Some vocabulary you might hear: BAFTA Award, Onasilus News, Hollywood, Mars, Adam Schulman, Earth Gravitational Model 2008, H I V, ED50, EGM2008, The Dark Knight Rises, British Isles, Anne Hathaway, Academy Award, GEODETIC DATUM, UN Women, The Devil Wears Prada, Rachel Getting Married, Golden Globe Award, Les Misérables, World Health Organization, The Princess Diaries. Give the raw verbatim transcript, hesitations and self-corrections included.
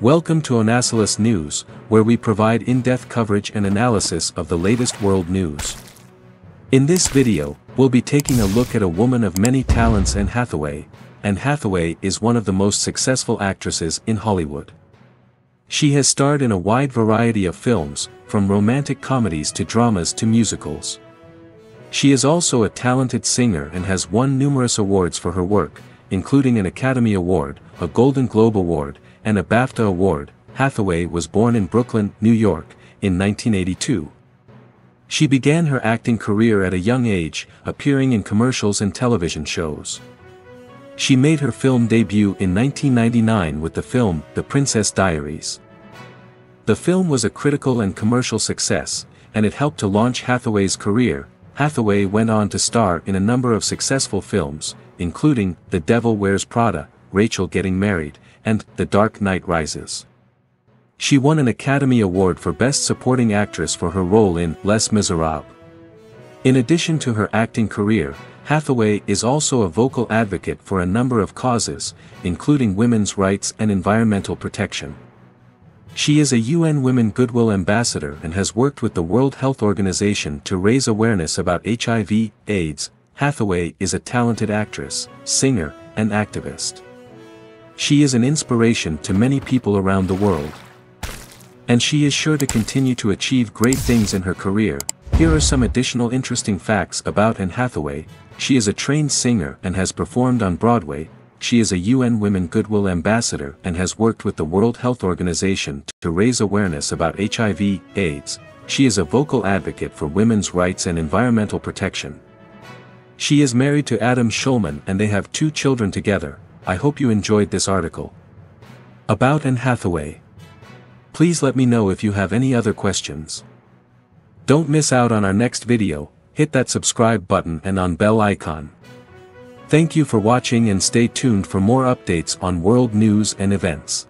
Welcome to Onasilus News, where we provide in-depth coverage and analysis of the latest world news. In this video, we'll be taking a look at a woman of many talents, Anne Hathaway. Anne Hathaway is one of the most successful actresses in Hollywood. She has starred in a wide variety of films, from romantic comedies to dramas to musicals. She is also a talented singer and has won numerous awards for her work, including an Academy Award, a Golden Globe Award, and a BAFTA Award. Hathaway was born in Brooklyn, New York, in nineteen eighty-two. She began her acting career at a young age, appearing in commercials and television shows. She made her film debut in nineteen ninety-nine with the film The Princess Diaries. The film was a critical and commercial success, and it helped to launch Hathaway's career. Hathaway went on to star in a number of successful films, including The Devil Wears Prada, Rachel Getting Married, and The Dark Knight Rises. She won an Academy Award for Best Supporting Actress for her role in Les Misérables. In addition to her acting career, Hathaway is also a vocal advocate for a number of causes, including women's rights and environmental protection. She is a U N Women Goodwill Ambassador and has worked with the World Health Organization to raise awareness about H I V, AIDS. Hathaway is a talented actress, singer, and activist. She is an inspiration to many people around the world, and she is sure to continue to achieve great things in her career. Here are some additional interesting facts about Anne Hathaway. She is a trained singer and has performed on Broadway. She is a U N Women Goodwill Ambassador and has worked with the World Health Organization to raise awareness about H I V, AIDS. She is a vocal advocate for women's rights and environmental protection. She is married to Adam Schulman and they have two children together. I hope you enjoyed this article about Anne Hathaway. Please let me know if you have any other questions. Don't miss out on our next video. Hit that subscribe button and on bell icon. Thank you for watching and stay tuned for more updates on world news and events.